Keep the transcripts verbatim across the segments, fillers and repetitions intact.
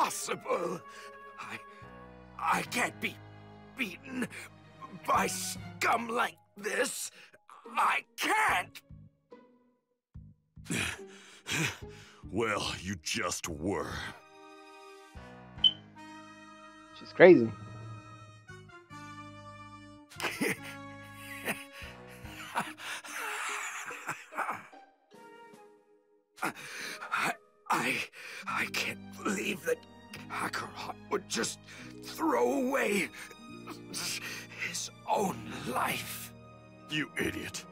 possible. I... I can't be beaten by scum like this. I can't! Well, you just were. She's crazy. I, I, I can't believe that Kakarot would just throw away his own life. You idiot.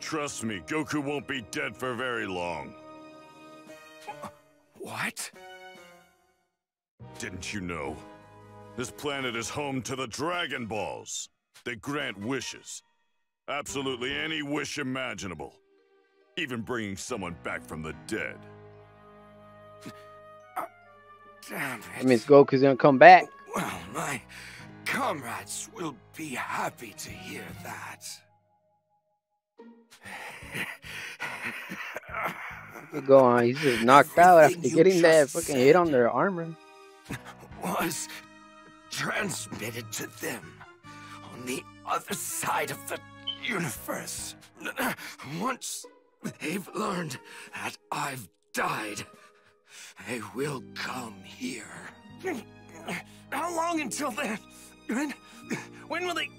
Trust me, Goku won't be dead for very long. What? Didn't you know? This planet is home to the Dragon Balls. They grant wishes. Absolutely any wish imaginable. Even bringing someone back from the dead. Uh, damn it. That means Goku's gonna come back. Well, my comrades will be happy to hear that. Go on, he's just knocked out after getting that fucking hit on their armor. Was transmitted to them on the other side of the universe. Once they've learned that I've died, they will come here. How long until then? When, when will they...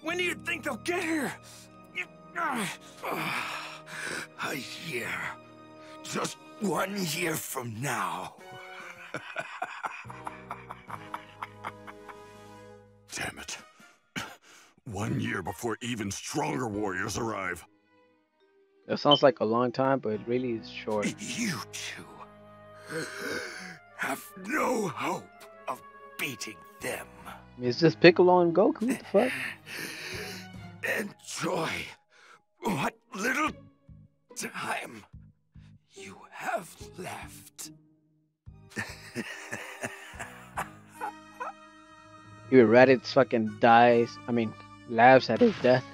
When do you think they'll get here? A year. Just one year from now. Damn it. One year before even stronger warriors arrive. That sounds like a long time, but it really is short. You two have no hope of beating them. It's just Piccolo and Goku. What the fuck? Enjoy what little time you have left. Even Raditz fucking dies. I mean, laughs at his death.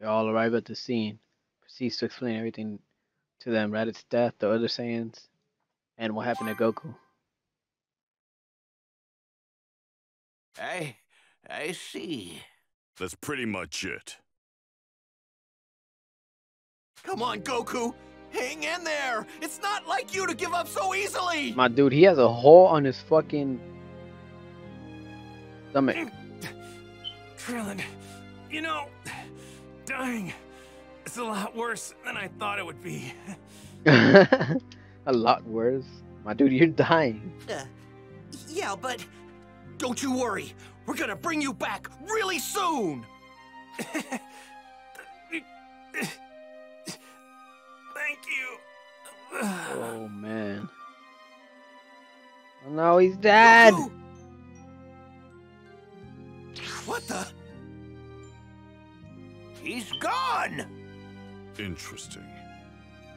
They all arrive at the scene. Proceeds to explain everything to them. Raditz's death, the other Saiyans, and what happened to Goku. I... I see. That's pretty much it. Come on, Goku! Hang in there! It's not like you to give up so easily! My dude, he has a hole on his fucking... stomach. Krillin, you know, dying is a lot worse than I thought it would be. A lot worse? My dude, you're dying. Uh, yeah, but... Don't you worry. We're gonna bring you back really soon! Thank you. Oh, man. Oh, no, he's dead! Goku. What the? He's gone! Interesting.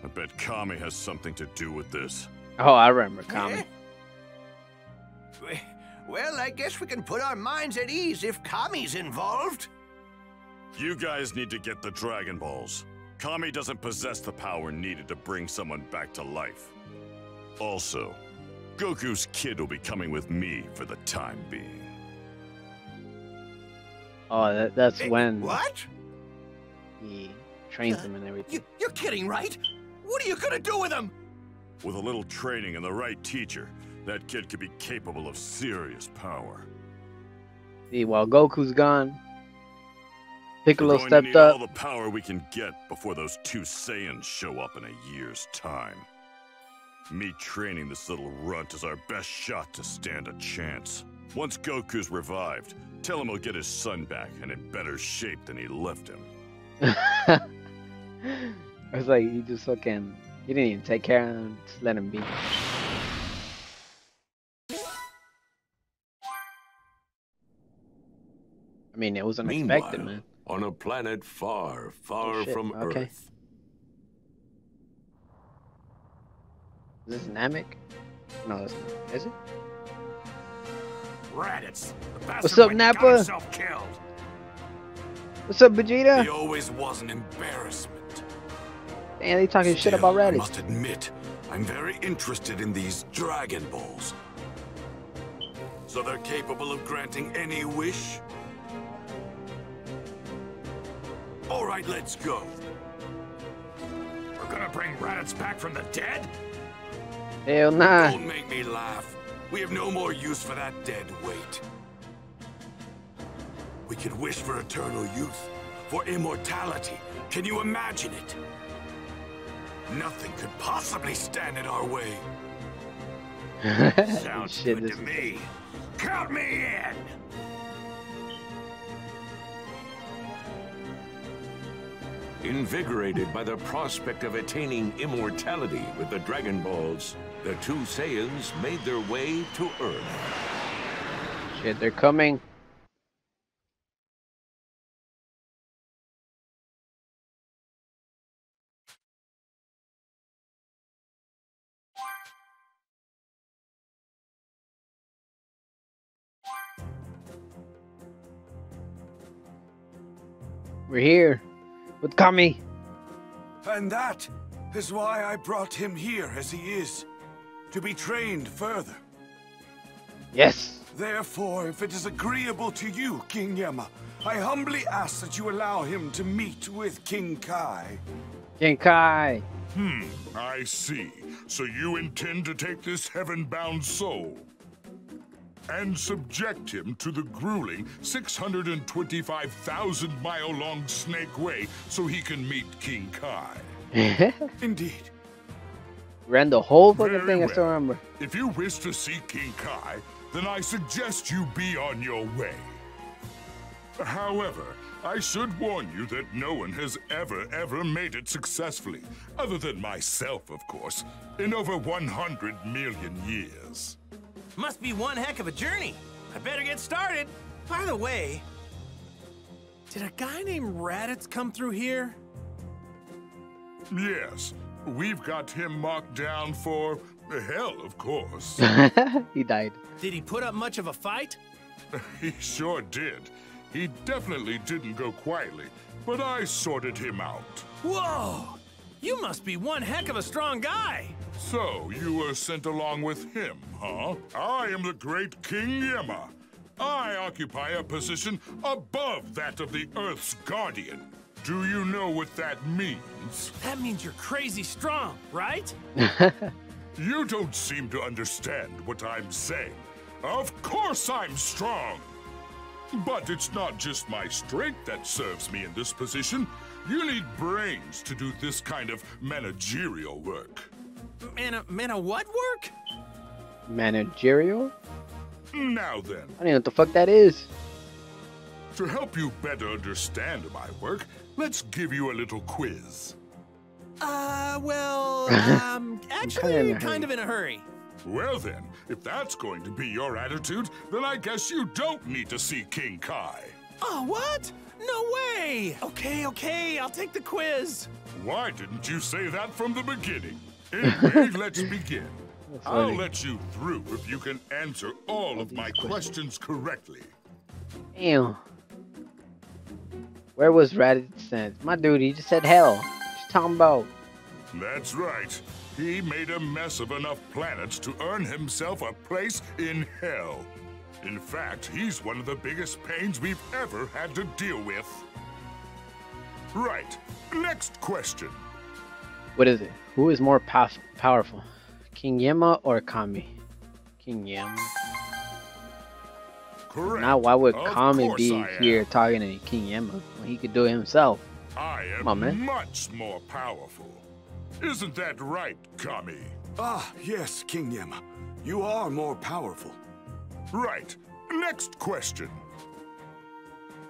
I bet Kami has something to do with this. Oh, I remember Kami. Yeah. Well, I guess we can put our minds at ease if Kami's involved. You guys need to get the Dragon Balls. Kami doesn't possess the power needed to bring someone back to life. Also, Goku's kid will be coming with me for the time being. Oh, that, that's it, when... What? He trains uh, him and everything. You, you're kidding, right? What are you gonna do with him? With a little training and the right teacher, that kid could be capable of serious power. See, while Goku's gone, Piccolo stepped up. All the power we can get before those two Saiyans show up in a year's time. Me training this little runt is our best shot to stand a chance. Once Goku's revived, tell him he'll get his son back and in better shape than he left him. I was like, you just fucking, you didn't even take care of him, just let him be. I mean, it was unexpected. Meanwhile, man. On a planet far, far oh, from okay. Earth. Is this Namek? No, that's not. Is it? Raditz, the What's up, Nappa? What's up, Vegeta? He always was an embarrassment. And they talking Still, shit about Raditz. I must admit, I'm very interested in these Dragon Balls. So they're capable of granting any wish? All right, let's go. We're gonna bring Raditz back from the dead? Hell nah. Don't make me laugh. We have no more use for that dead weight. We can wish for eternal youth, for immortality. Can you imagine it? Nothing could possibly stand in our way. Sounds Shit, good to is... me. Count me in! Invigorated by the prospect of attaining immortality with the Dragon Balls, the two Saiyans made their way to Earth. Shit, they're coming. We're here. With Kami. And that is why I brought him here as he is, to be trained further. Yes. Therefore, if it is agreeable to you, King Yemma, I humbly ask that you allow him to meet with King Kai. King Kai. Hmm, I see. So you intend to take this heaven-bound soul and subject him to the grueling six hundred twenty-five thousand mile long snake way so he can meet King Kai. Indeed. Ran the whole fucking Very thing, well. I still remember. If you wish to see King Kai, then I suggest you be on your way. However, I should warn you that no one has ever, ever made it successfully, other than myself, of course, in over one hundred million years. Must be one heck of a journey. I better get started. By the way, did a guy named Raditz come through here? Yes. We've got him marked down for hell, of course. He died. Did he put up much of a fight? He sure did. He definitely didn't go quietly, but I sorted him out. Whoa! You must be one heck of a strong guy. So, you were sent along with him, huh? I am the great King Yemma. I occupy a position above that of the Earth's guardian. Do you know what that means? That means you're crazy strong, right? You don't seem to understand what I'm saying. Of course I'm strong. But it's not just my strength that serves me in this position. You need brains to do this kind of managerial work. Mana, mana what work? Managerial? Now then. I don't know what the fuck that is. To help you better understand my work, let's give you a little quiz. Uh, well, um, actually, I'm kind, kind of in a hurry. Well then, if that's going to be your attitude, then I guess you don't need to see King Kai. Oh, what? No way! Okay, okay, I'll take the quiz. Why didn't you say that from the beginning? Anyway, let's begin. I'll let you through if you can answer all of my questions correctly. Damn. Where was Raditz sent? My dude, he just said hell. What you talking about? That's right. He made a mess of enough planets to earn himself a place in hell. In fact, he's one of the biggest pains we've ever had to deal with. Right. Next question. What is it? Who is more powerful? King Yemma or Kami? King Yemma. Correct. Now why would of Kami be here talking to King Yemma when he could do it himself? I am on, man. much more powerful. Isn't that right, Kami? Ah, yes, King Yemma. You are more powerful. Right. Next question.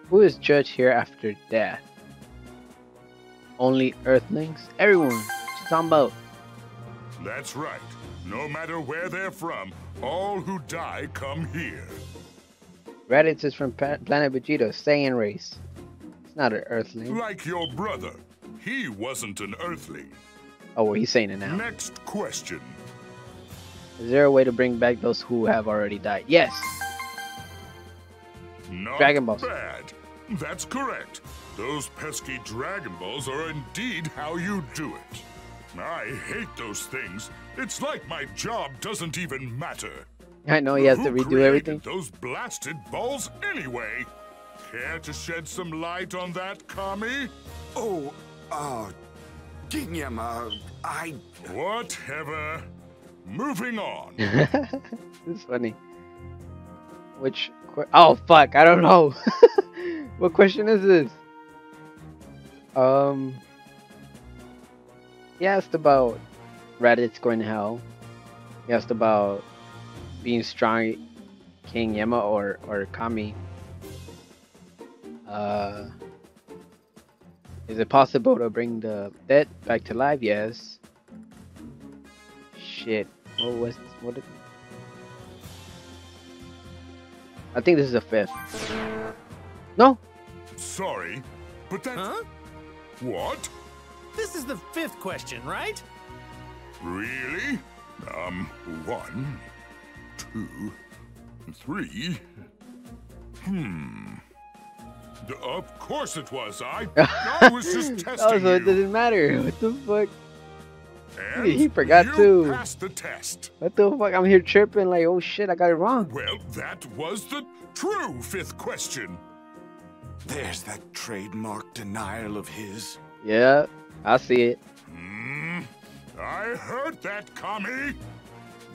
Who is judged here after death? Only Earthlings? Everyone. Sambo. That's right. No matter where they're from, all who die come here. Raditz is from planet Vegeta, Saiyan race. It's not an Earthling. Like your brother. He wasn't an Earthling. Oh, well, he's saying it now. Next question. Is there a way to bring back those who have already died? Yes. Not Dragon Balls. Bad. That's correct. Those pesky Dragon Balls are indeed how you do it. I hate those things. It's like my job doesn't even matter. I know he has to redo everything. Those blasted balls anyway. Care to shed some light on that, Kami? Oh, uh, King Yemma, I... Whatever. Moving on. It's funny. Which... Qu oh, fuck. I don't know. What question is this? Um... He asked about Raditz going to hell. He asked about being strong, King Yemma or or Kami. Uh, is it possible to bring the dead back to life? Yes. Shit. What was what? Did... I think this is the fifth. No. Sorry, but that's... Huh? What? This is the fifth question, right? Really? Um, one, two, three. Hmm. D of course it was. I, I was just testing oh, so it you. Doesn't matter. What the fuck? And he forgot you to pass the test. What the fuck? I'm here chirping like, oh shit, I got it wrong. Well, that was the true fifth question. There's that trademark denial of his. Yeah. I see it. Mm, I heard that, Kami.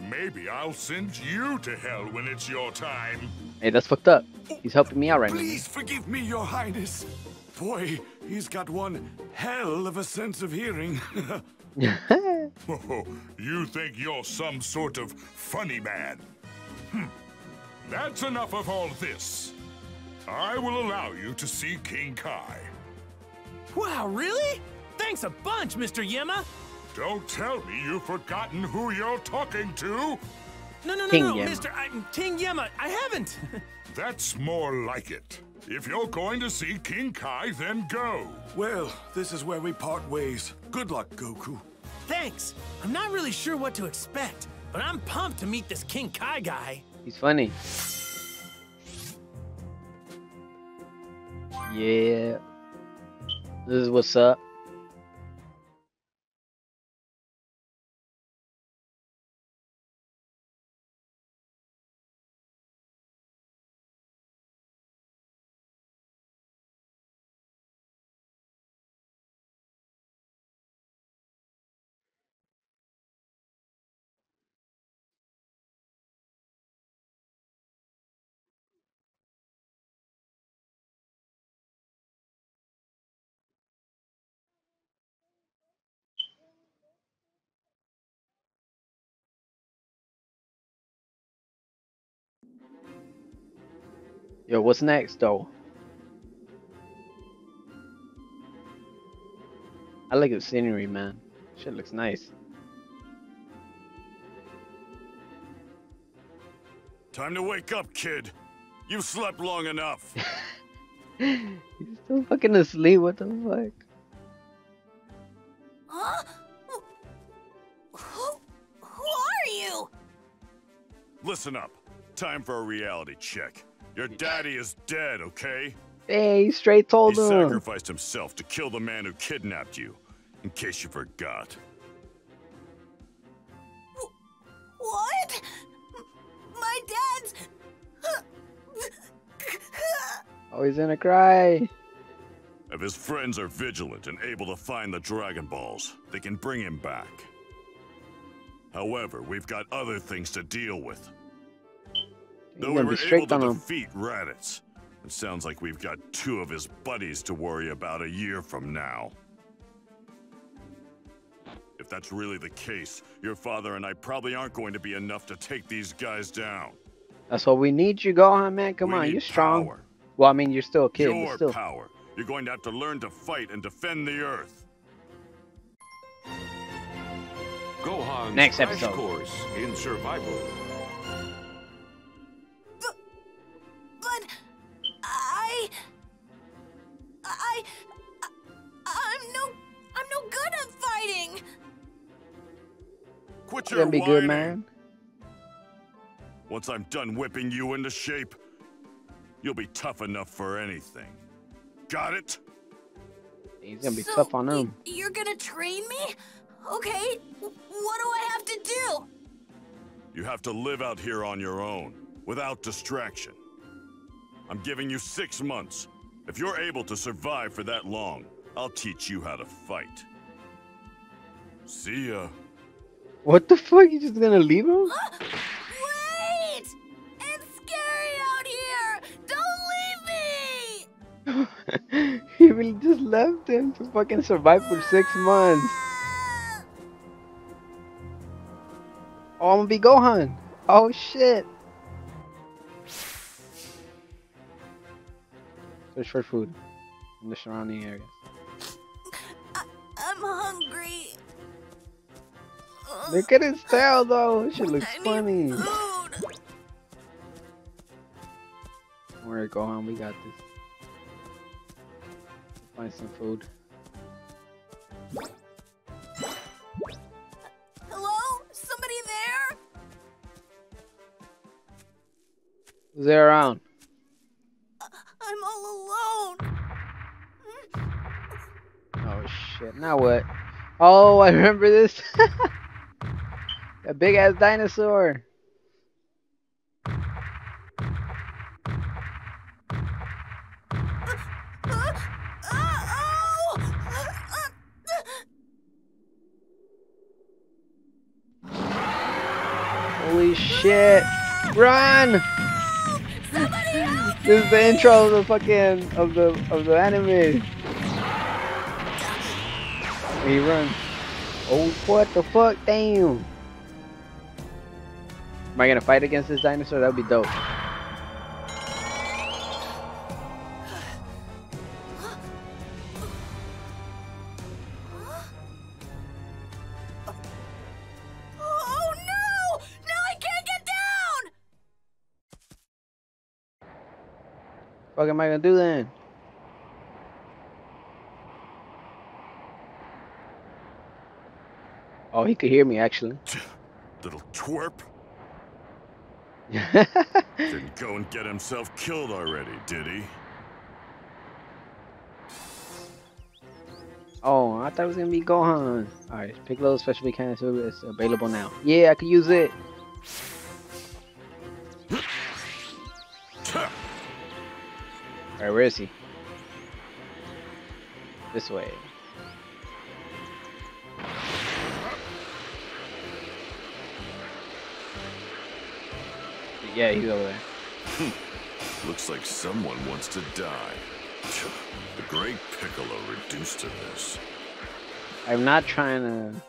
Maybe I'll send you to hell when it's your time. Hey, that's fucked up. He's helping me out right now. Please forgive me, Your Highness. Boy, he's got one hell of a sense of hearing. Oh, you think you're some sort of funny man? Hm. That's enough of all this. I will allow you to see King Kai. Wow, really? Thanks a bunch, Mister Yemma. Don't tell me you've forgotten who you're talking to. No, no, no, King no, Yemma. Mister I'm King Yemma. I haven't. That's more like it. If you're going to see King Kai, then go. Well, this is where we part ways. Good luck, Goku. Thanks. I'm not really sure what to expect, but I'm pumped to meet this King Kai guy. He's funny. Yeah. This is what's up. Yo, what's next though? I like the scenery, man. Shit looks nice. Time to wake up, kid. You've slept long enough. He's still fucking asleep, what the fuck? Huh? Who, who are you? Listen up. Time for a reality check. Your daddy is dead, okay? Hey, he straight told him. He sacrificed himself to kill the man who kidnapped you, in case you forgot. What? My dad's... Oh, he's gonna cry. If his friends are vigilant and able to find the Dragon Balls, they can bring him back. However, we've got other things to deal with. Though we were able to defeat Raditz, it sounds like we've got two of his buddies to worry about a year from now. If that's really the case, your father and I probably aren't going to be enough to take these guys down. That's what we need you, Gohan, man. Come on, you're strong. Power. Well, I mean, you're still a kid. Your but still. Power. You're going to have to learn to fight and defend the Earth. Gohan's next episode. Crash course in survival. I, I, I'm no, I'm no good at fighting. Quit your whining. That'd be good, man. Once I'm done whipping you into shape, You'll be tough enough for anything. Got it? He's gonna be so tough on him. You're gonna train me? Okay, what do I have to do? You have to live out here on your own, without distraction. I'm giving you six months. If you're able to survive for that long, I'll teach you how to fight. See ya. What the fuck? You just gonna leave him? Wait! It's scary out here! Don't leave me! He really just left him to fucking survive for six months. Oh, I'm gonna be Gohan. Oh shit. Search for food in the surrounding areas. I I'm hungry. Look at his tail though. She looks funny. Don't worry, Gohan, we got this. Find some food. Who's there around? I'm all alone. Oh shit, now what? Oh, I remember this. A big ass dinosaur. Uh, uh, uh, oh! uh, uh. Holy shit. Run! This is the intro of the fucking of the of the anime. He runs. Oh, what the fuck? Damn. Am I gonna fight against this dinosaur? That'd be dope. What am I gonna do then? Oh, he could hear me actually. Little twerp. Didn't go and get himself killed already, did he? Oh, I thought it was gonna be Gohan. Alright, Piccolo's special mechanic is available now. Yeah, I could use it. Alright, where is he? This way. Yeah, he's over there. Hmm. Looks like someone wants to die. The great Piccolo reduced to this. I'm not trying to...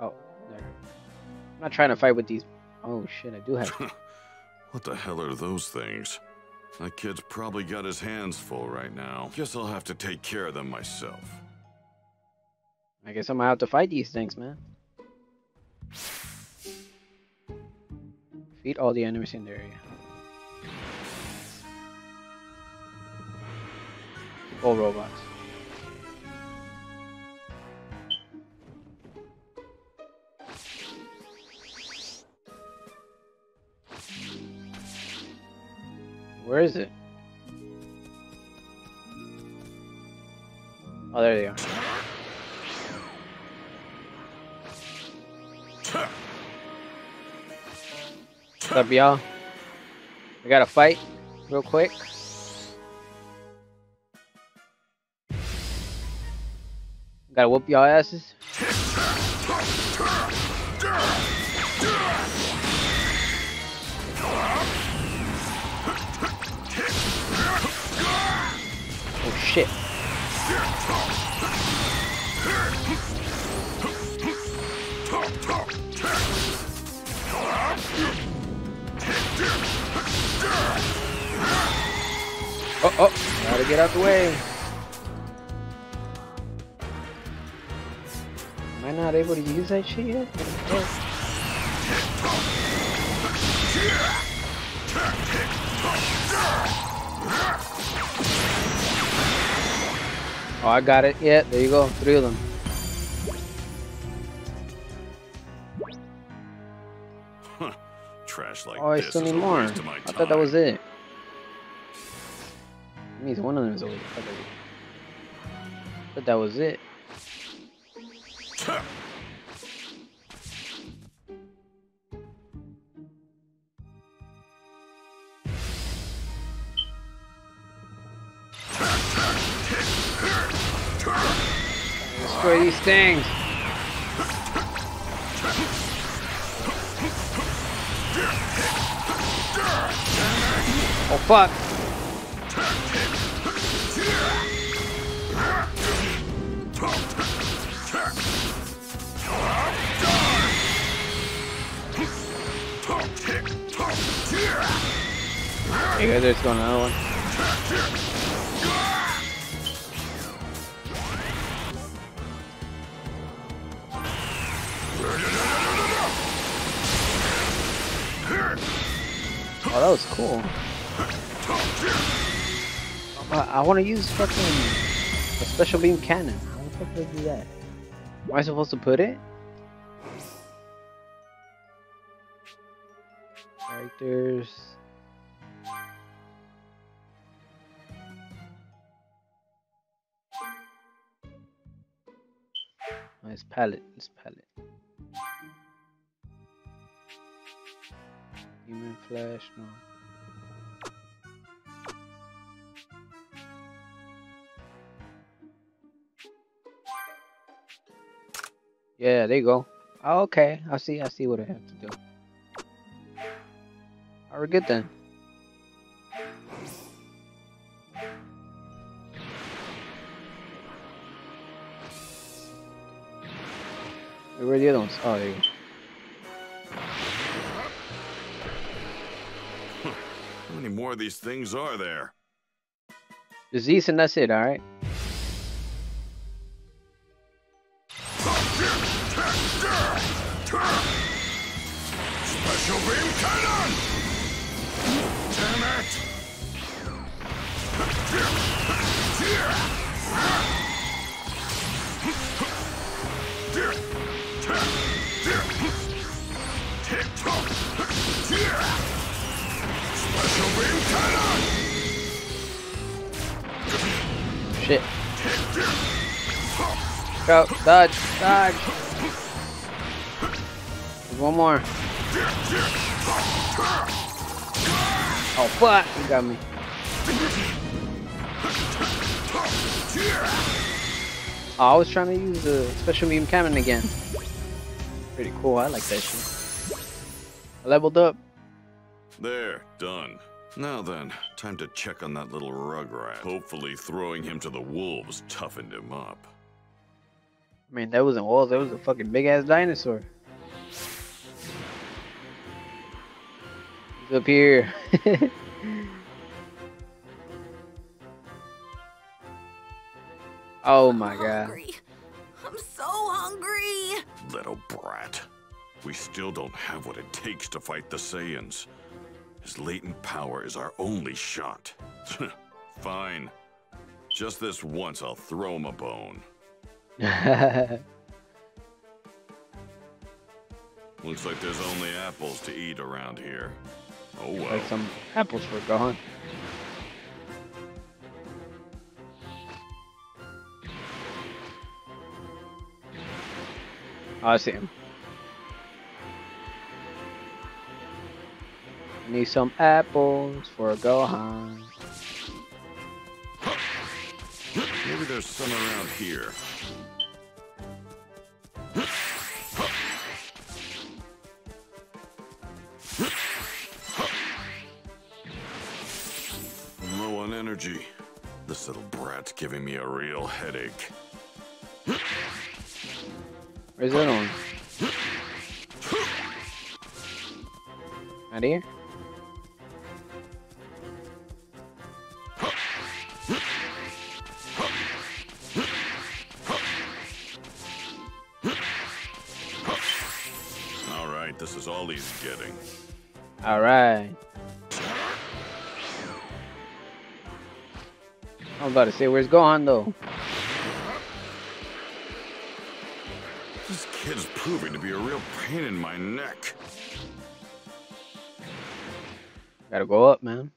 Oh, there. I'm not trying to fight with these... Oh shit, I do have... What the hell are those things? That kid's probably got his hands full right now. Guess I'll have to take care of them myself. I guess I'm gonna have to fight these things, man. Defeat all the enemies in the area. All robots. Where is it? Oh, there they are. What's up, y'all? We gotta fight real quick. Gotta whoop y'all asses. Shit. Oh, oh, gotta get out the way. Am I not able to use that shit yet? Oh, I got it. Yeah, there you go. Three of them. Huh. Trash like oh, I still need more. I thought that was it. That means one of them is only the other. But that was it. Destroy these things. Oh fuck! Hey guys, there's going another one. Oh, that was cool. Uh, I want to use fucking a special beam cannon. How the fuck do I do that? Am I supposed to put it? Characters. Nice palette. This palette. Human flesh. No. Yeah, there you go. Oh, okay, I see. I see what I have to do. All right, good then. Wait, where are the other ones? Oh, there you go. How many more of these things are there? Disease and that's it. All right. Special beam cannon! Damn it! Special beam cannon! Shit. Go, dodge, dodge! One more. Oh fuck, you got me. Oh, I was trying to use the special beam cannon again. Pretty cool, I like that shit. I leveled up. There, done. Now then, time to check on that little rugrat. Hopefully throwing him to the wolves toughened him up. I mean, that wasn't wolves, that was a fucking big ass dinosaur. Up here. Oh my god. I'm so hungry. Little brat. We still don't have what it takes to fight the Saiyans. His latent power is our only shot. Fine. Just this once, I'll throw him a bone. Looks like there's only apples to eat around here. Oh well. Like some apples for Gohan. Oh, I see him. Need some apples for Gohan. Maybe there's some around here. Energy. This little brat's giving me a real headache. Where's that one? Out here? Alright, this is all he's getting. Alright. I'm about to say, where's Gohan though? This kid's proving to be a real pain in my neck. Gotta go up, man.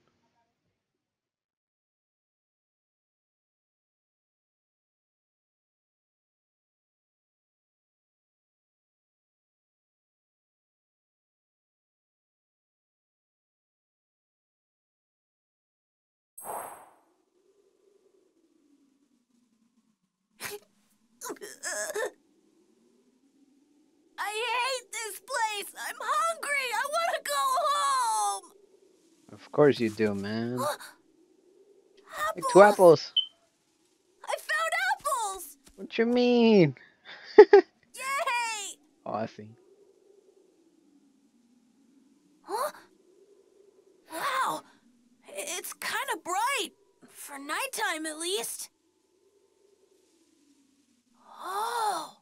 I hate this place. I'm hungry. I want to go home. Of course you do, man. Apples. Like two apples. I found apples. What you mean? Yay! Oh, I see. Huh? Wow. It's kind of bright. For nighttime, at least. Oh.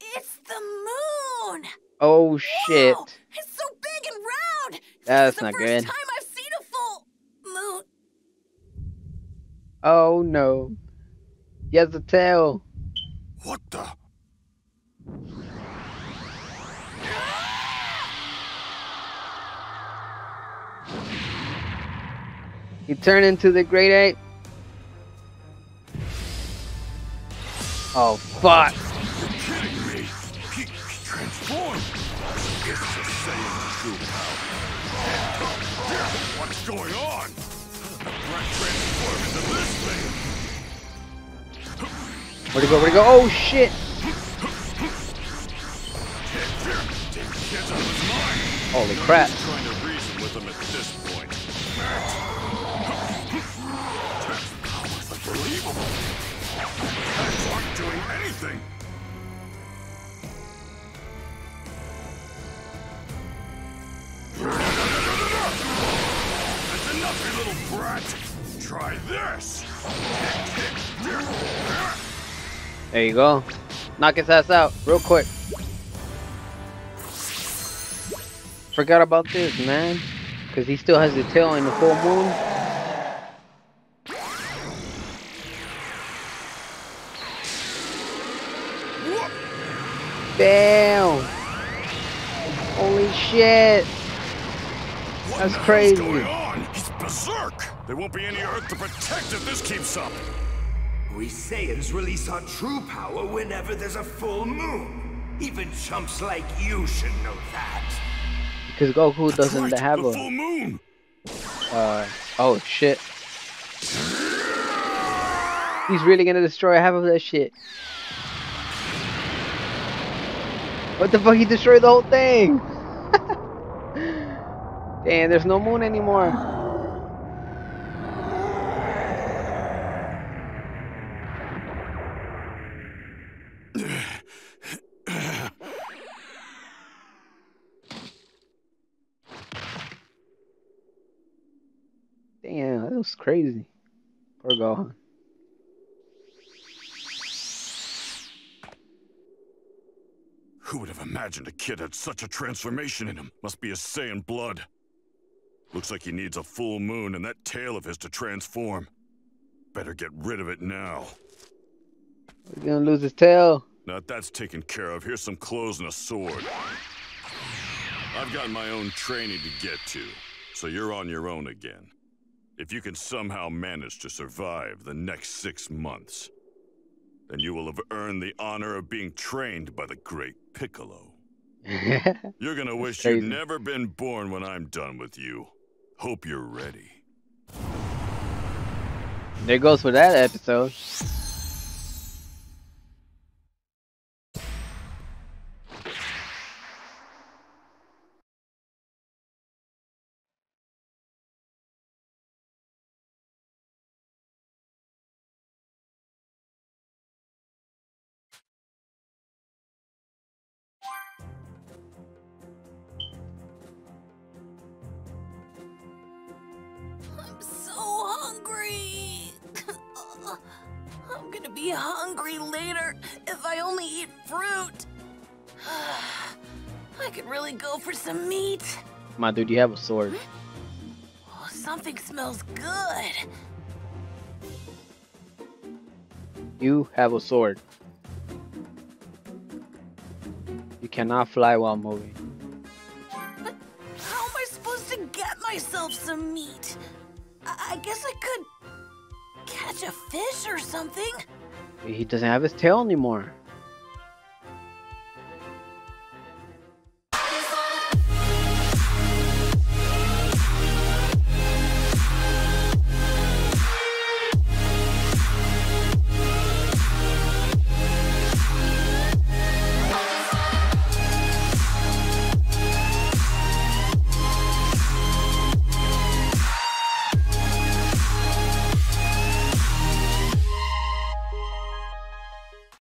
It's the moon. Oh, shit. Wow, it's so big and round. That's not good. It's the first time I've seen a full moon. Oh, no. He has a tail. What the? He turned into the Great Ape. Oh, fuck. What's going on? Where'd he go? Where'd he go? Oh shit! Holy crap! Doing anything. That's enough, you little brat. Try this. There you go. Knock his ass out real quick. Forgot about this, man. Because he still has the tail in the full moon. Damn! Holy shit! That's what crazy. Going on? He's berserk. There won't be any Earth to protect if this keeps up. We Saiyans release our true power whenever there's a full moon. Even chumps like you should know that. Because Goku That's doesn't right, have the a full moon. Uh oh shit! He's really gonna destroy half of that shit. What the fuck? He destroyed the whole thing! Damn, there's no moon anymore. Damn, that was crazy. Poor Gohan. Who would have imagined a kid had such a transformation in him? Must be a Saiyan blood. Looks like he needs a full moon and that tail of his to transform. Better get rid of it now. He's gonna lose his tail. Now that that's taken care of, here's some clothes and a sword. I've got my own training to get to, so you're on your own again. If you can somehow manage to survive the next six months, then you will have earned the honor of being trained by the great Piccolo. You're gonna wish you'd never been born when I'm done with you. Hope you're ready. There goes for that episode. My dude, you have a sword. Oh, something smells good. You have a sword. You cannot fly while moving. But how am I supposed to get myself some meat? I, I guess I could catch a fish or something. He doesn't have his tail anymore.